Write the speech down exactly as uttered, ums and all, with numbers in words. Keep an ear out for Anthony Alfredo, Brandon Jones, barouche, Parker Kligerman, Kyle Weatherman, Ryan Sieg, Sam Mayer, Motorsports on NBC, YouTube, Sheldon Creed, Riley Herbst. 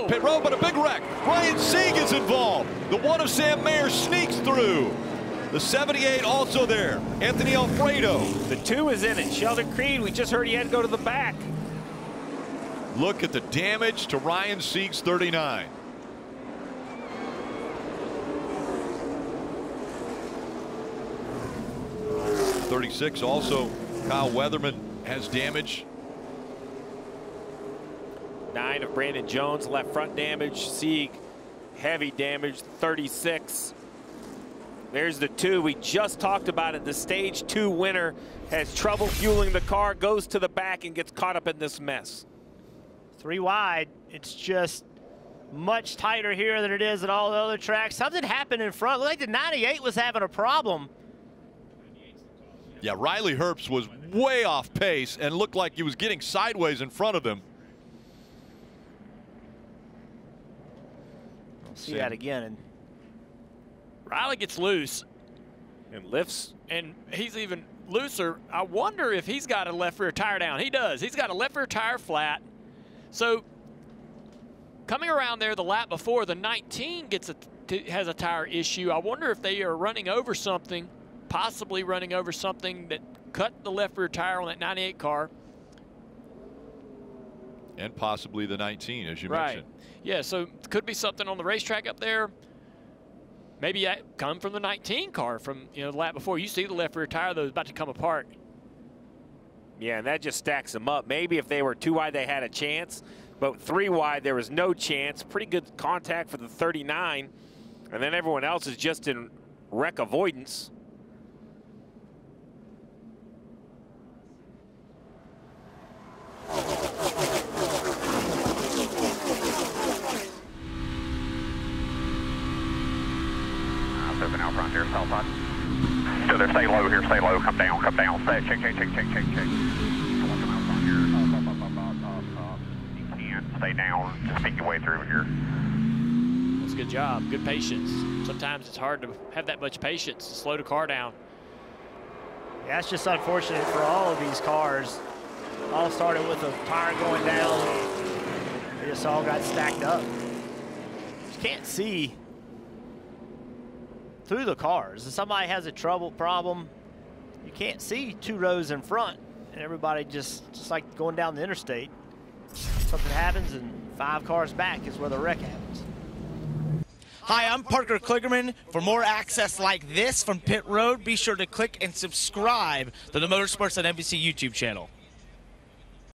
down pit road, but a big wreck. Ryan Sieg is involved. The one of Sam Mayer sneaks through. The seventy-eight also there. Anthony Alfredo. The two is in it. Sheldon Creed, we just heard he had to go to the back. Look at the damage to Ryan Sieg's thirty-nine. thirty-six also, Kyle Weatherman has damage. Nine of Brandon Jones, left front damage. Sieg, heavy damage, thirty-six. There's the two. We just talked about it. The stage two winner has trouble fueling the car, goes to the back, and gets caught up in this mess. Three wide. It's just much tighter here than it is at all the other tracks. Something happened in front. Looked like the ninety-eight was having a problem. Yeah, Riley Herbst was way off pace and looked like he was getting sideways in front of him. See that again. And Riley gets loose and lifts, and he's even looser. I wonder if he's got a left rear tire down. He does. He's got a left rear tire flat. So coming around there the lap before, the nineteen gets a t has a tire issue. I wonder if they are running over something, possibly running over something that cut the left rear tire on that ninety-eight car. And possibly the nineteen, as you right. mentioned. Yeah, so could be something on the racetrack up there. Maybe that come from the nineteen car from you know the lap before. You see the left rear tire though is about to come apart. Yeah, and that just stacks them up. Maybe if they were two wide, they had a chance, but three wide, there was no chance. Pretty good contact for the thirty-nine, and then everyone else is just in wreck avoidance. So they're stay low here, stay low, come down, come down, stay, check, check, check, check, check, check. And stay down, just make your way through here. That's a good job, good patience. Sometimes it's hard to have that much patience to slow the car down. Yeah, it's just unfortunate for all of these cars. All started with a tire going down. They just all got stacked up. You can't see through the cars. If somebody has a trouble problem, you can't see two rows in front, and everybody just just like going down the interstate. Something happens, and five cars back is where the wreck happens. Hi, I'm Parker Kligerman. For more access like this from pit road, be sure to click and subscribe to the Motorsports on N B C YouTube channel.